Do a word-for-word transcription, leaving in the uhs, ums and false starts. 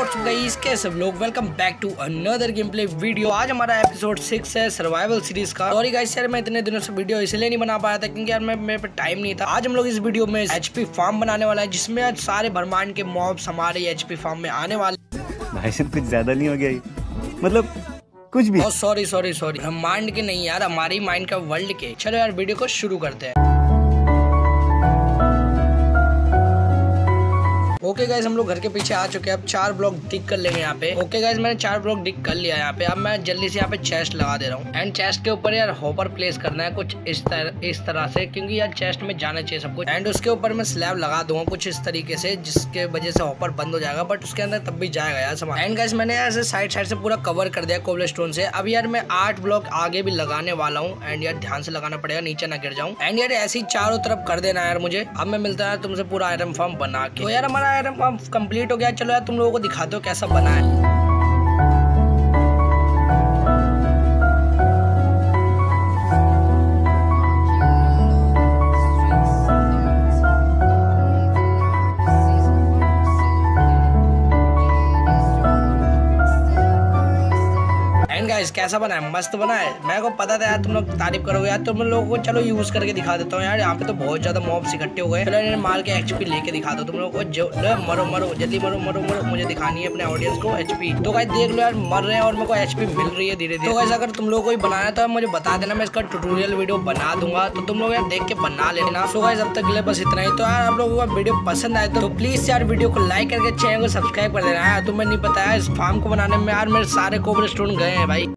What's guys, कैसे सब लोग, welcome back to another game play video. आज हमारा एपिसोड सिक्स है सर्वाइवल सीरीज का। सॉरी गाइस यार, मैं इतने दिनों से वीडियो इसलिए नहीं बना पाया था क्योंकि यार मैं मेरे पे टाइम नहीं था। आज हम लोग इस वीडियो में एचपी फार्म बनाने वाला है जिसमें आज सारे ब्रह्मांड के मॉब्स हमारे एचपी फार्म में आने वाले। भाई सिर्फ कुछ ज्यादा नहीं हो गया, मतलब कुछ भी। और सॉरी सॉरी सॉरी ब्रह्मांड के नहीं यार, हमारे ही माइनक्राफ्ट वर्ल्ड के। चलो यार वीडियो को शुरू करते हैं। ओके गाइस, हम लोग घर के पीछे आ चुके हैं। अब चार ब्लॉक डिग कर लेंगे यहाँ पे। ओके गाइस, मैंने चार ब्लॉक डिग कर लिया यहाँ पे। अब मैं जल्दी से यहाँ पे चेस्ट लगा दे रहा हूँ एंड चेस्ट के ऊपर यार हॉपर प्लेस करना है कुछ इस तरह इस तरह से, क्योंकि यार चेस्ट में जाना चाहिए सब कुछ। एंड उसके ऊपर मैं स्लैब लगा दूंगा कुछ इस तरीके से, जिसके वजह से हॉपर बंद हो जाएगा, बट उसके अंदर तब भी जाएगा यार सामान। एंड गाइस, मैंने ऐसे साइड साइड से पूरा कवर कर दिया कोब्लस्टोन से। अब यार मैं आठ ब्लॉक आगे भी लगाने वाला हूँ एंड यार ध्यान से लगाना पड़ेगा, नीचे ना गिर जाऊँ। एंड यार ऐसी चारों तरफ कर देना यार मुझे। अब मैं मिलता है तुमसे पूरा आयरन फार्म बना के। तो यार हमारा आयरन फार्म कंप्लीट हो गया। चलो यार तुम लोगों को दिखा दो कैसा बना है। गाइस कैसा बना है, मस्त बना है। मेरे को पता था यार तुम लोग तारीफ करोगे यार। तुम लोगों को चलो यूज करके दिखा देता हूँ यार। यहाँ पे तो बहुत ज्यादा मॉब्स इकट्ठे हो गए। चलो इन्हें मार के एचपी लेके दिखा दो तुम लोगों को। मरो मरो जल्दी, मरो मरो मरो। मुझे दिखानी है अपने ऑडियंस को एचपी। तो गाइस देख लो यार, मर रहे हैं और मेरे को एचपी मिल रही है धीरे धीरे। तो गाइस अगर तुम लोगों को भी बनाना तो मुझे बता देना, मैं इसका ट्यूटोरियल वीडियो बना दूंगा, तो तुम लोग यार देख के बना लेना। सो गाइस अब तक के लिए बस इतना ही। तो यार आप लोगों को वीडियो पसंद आए तो प्लीज यार वीडियो को लाइक करके चैनल को सब्सक्राइब कर देना। तुम्हें नहीं पता है इस फार्म को बनाने में यार मेरे सारे कोब्लस्टोन गए हैं भाई।